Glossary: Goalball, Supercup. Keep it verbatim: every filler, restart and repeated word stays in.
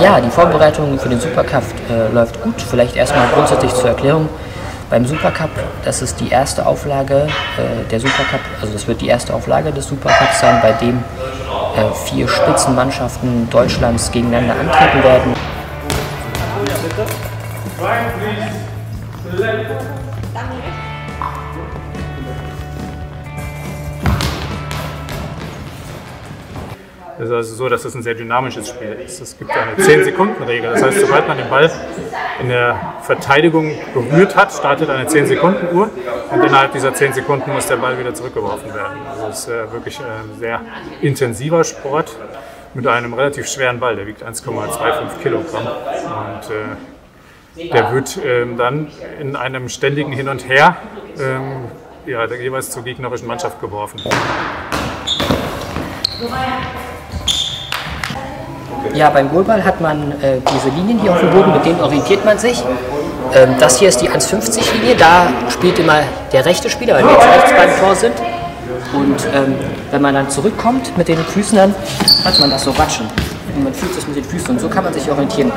Ja, die Vorbereitung für den Supercup äh, läuft gut. Vielleicht erstmal grundsätzlich zur Erklärung. Beim Supercup, das ist die erste Auflage äh, der Supercup, also das wird die erste Auflage des Supercups sein, bei dem äh, vier Spitzenmannschaften Deutschlands gegeneinander antreten werden. Es ist also so, dass es ein sehr dynamisches Spiel ist. Es gibt eine zehn-Sekunden-Regel. Das heißt, sobald man den Ball in der Verteidigung berührt hat, startet eine zehn-Sekunden-Uhr und innerhalb dieser zehn Sekunden muss der Ball wieder zurückgeworfen werden. Also es ist äh, wirklich ein sehr intensiver Sport mit einem relativ schweren Ball. Der wiegt eins Komma fünfundzwanzig Kilogramm und äh, der wird äh, dann in einem ständigen Hin und Her äh, ja, jeweils zur gegnerischen Mannschaft geworfen. Ja, beim Goalball hat man äh, diese Linien hier auf dem Boden, mit denen orientiert man sich. Ähm, das hier ist die eins Komma fünfzig Linie, da spielt immer der rechte Spieler, weil wir jetzt rechts beim Tor sind. Und ähm, wenn man dann zurückkommt mit den Füßen, dann hat man das so watschen. Und man fühlt sich mit den Füßen und so kann man sich orientieren.